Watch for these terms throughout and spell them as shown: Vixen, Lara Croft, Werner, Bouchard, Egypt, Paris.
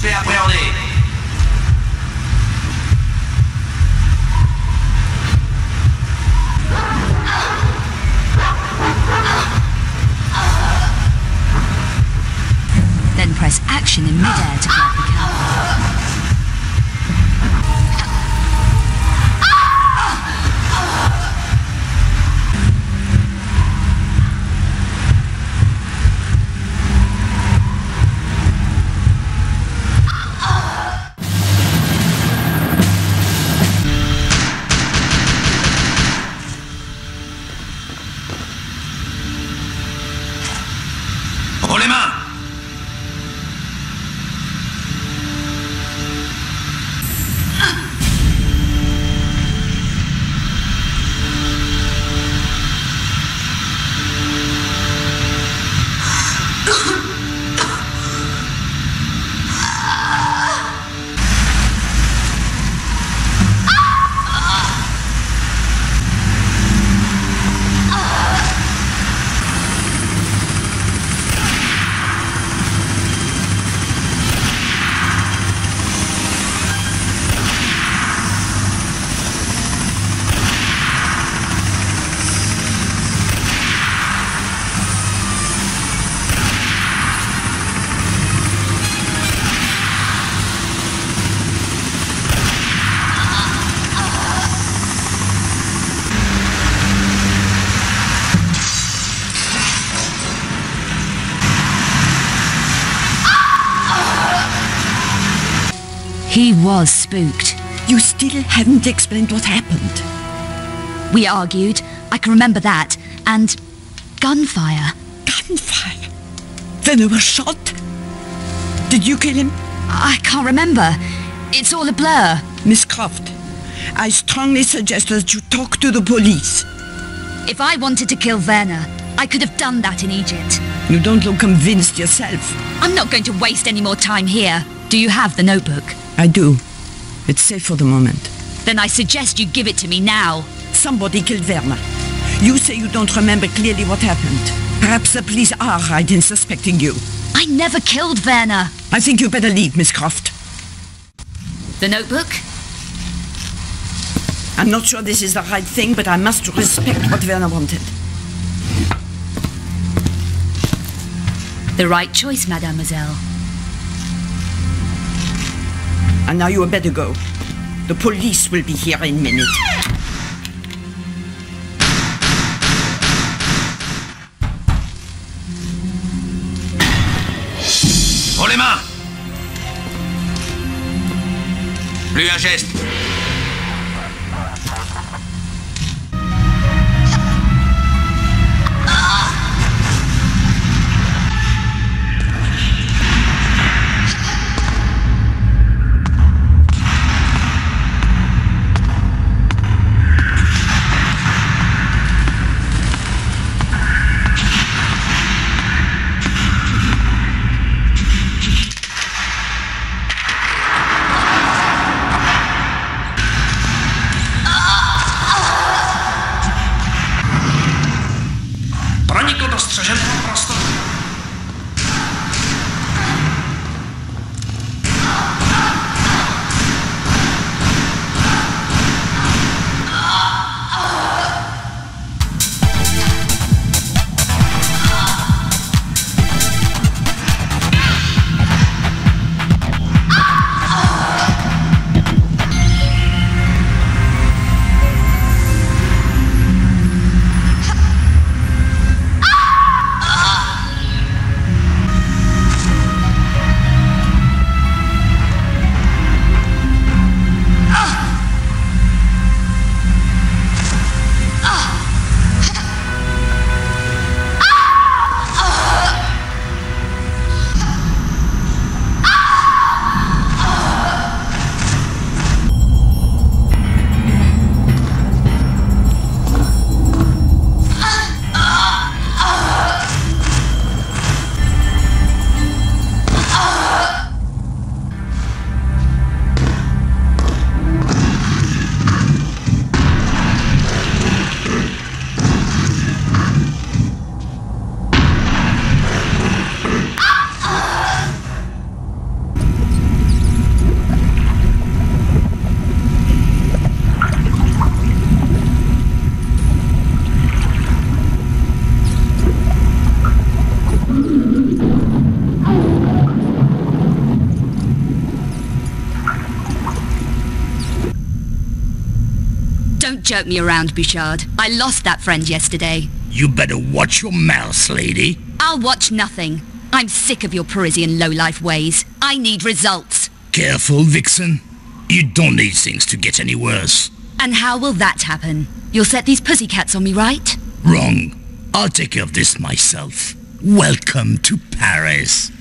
Suspect appréhendé. Then press action in mid-air to grab the cannon. He was spooked. You still haven't explained what happened. We argued. I can remember that. And gunfire. Gunfire? Then I was shot? Did you kill him? I can't remember. It's all a blur. Miss Croft, I strongly suggest that you talk to the police. If I wanted to kill Werner, I could have done that in Egypt. You don't look convinced yourself. I'm not going to waste any more time here. Do you have the notebook? I do. It's safe for the moment. Then I suggest you give it to me now. Somebody killed Werner. You say you don't remember clearly what happened. Perhaps the police are right in suspecting you. I never killed Werner. I think you better leave, Miss Croft. The notebook? I'm not sure this is the right thing, but I must respect what Werner wanted. The right choice, mademoiselle. And now you had better go. The police will be here in a minute. Oh, les mains! Plus un geste. joke me around, Bouchard. I lost that friend yesterday. You better watch your mouth, lady. I'll watch nothing. I'm sick of your Parisian low-life ways. I need results. Careful, Vixen. You don't need things to get any worse. And how will that happen? You'll set these pussycats on me, right? Wrong. I'll take care of this myself. Welcome to Paris.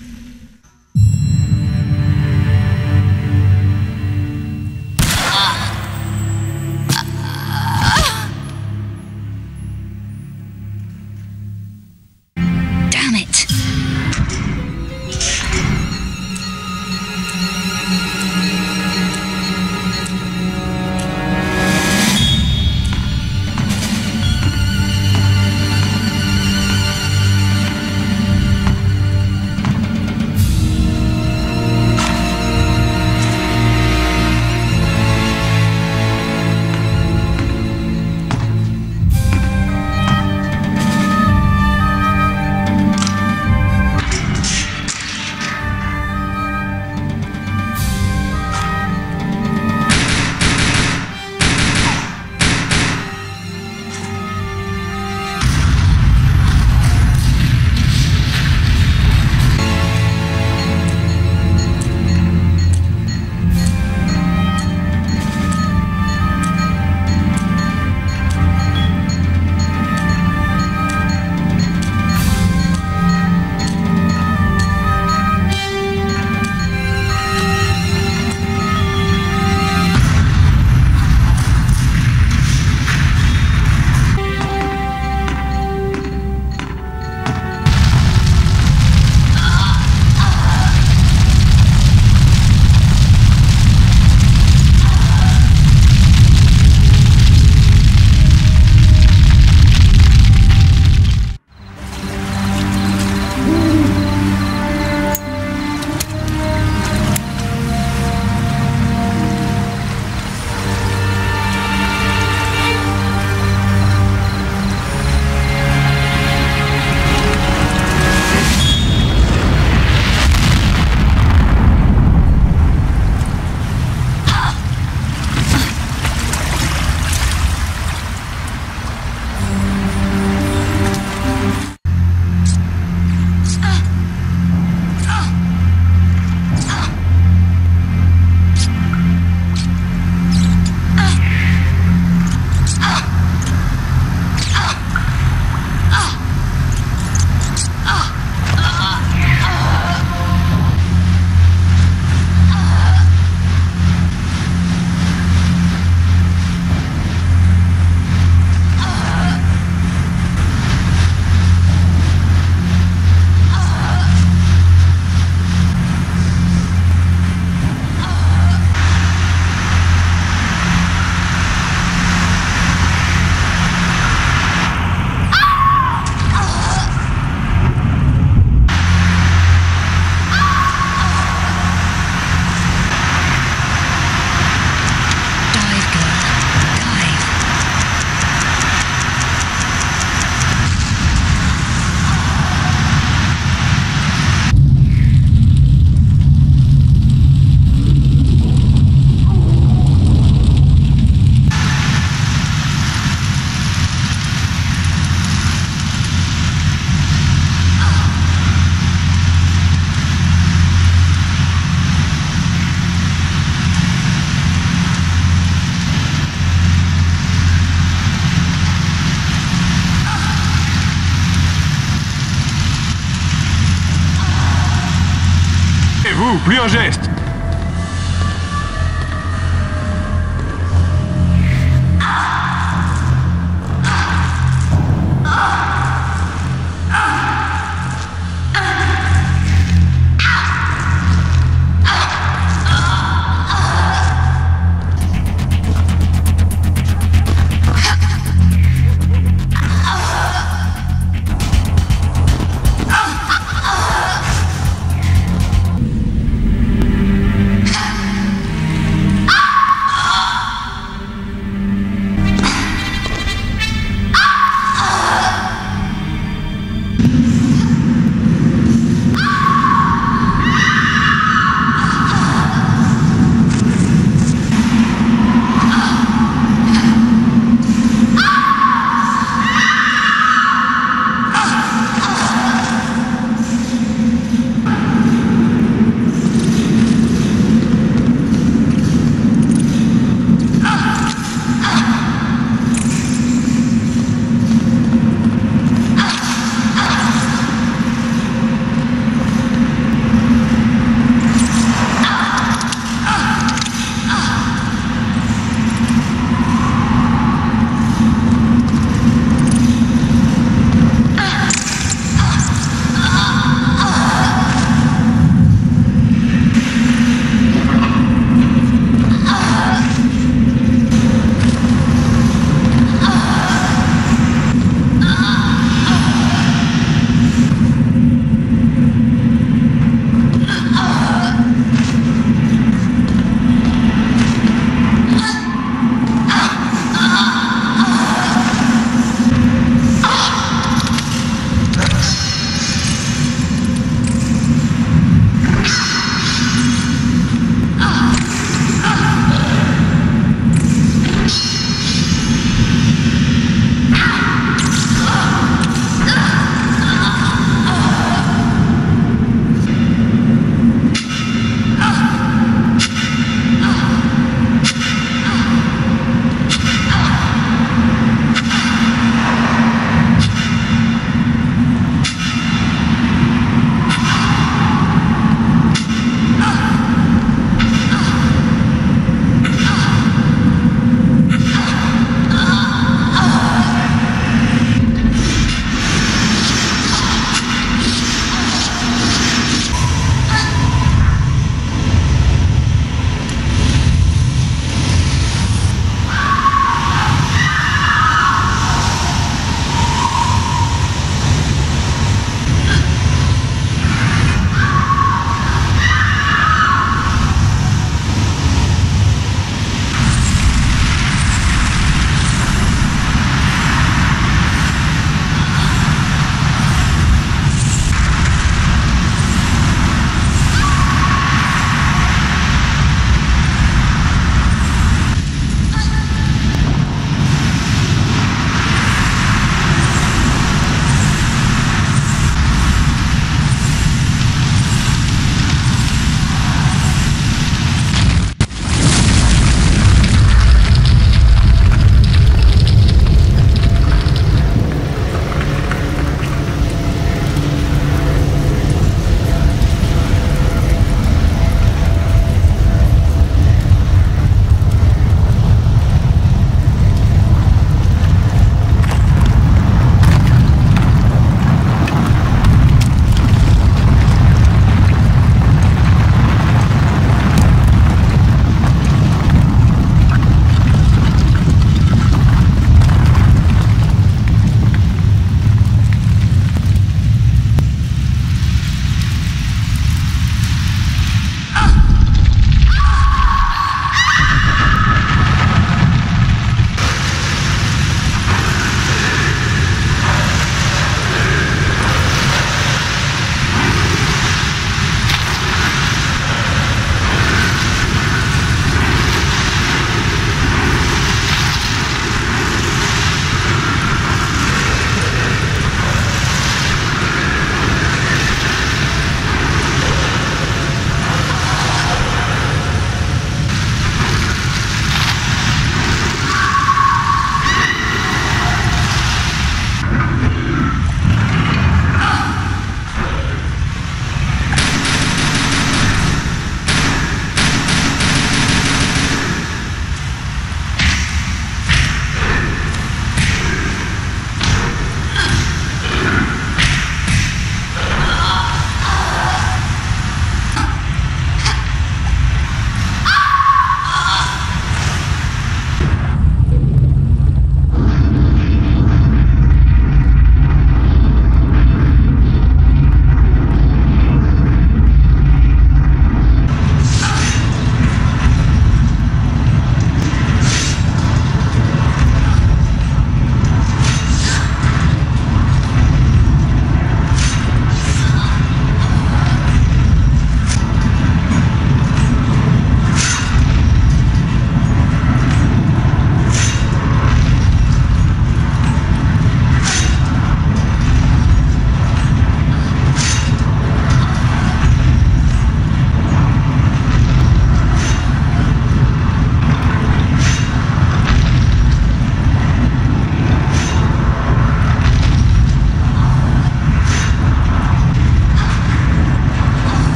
Plus un geste.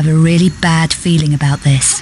have a really bad feeling about this.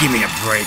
Give me a break.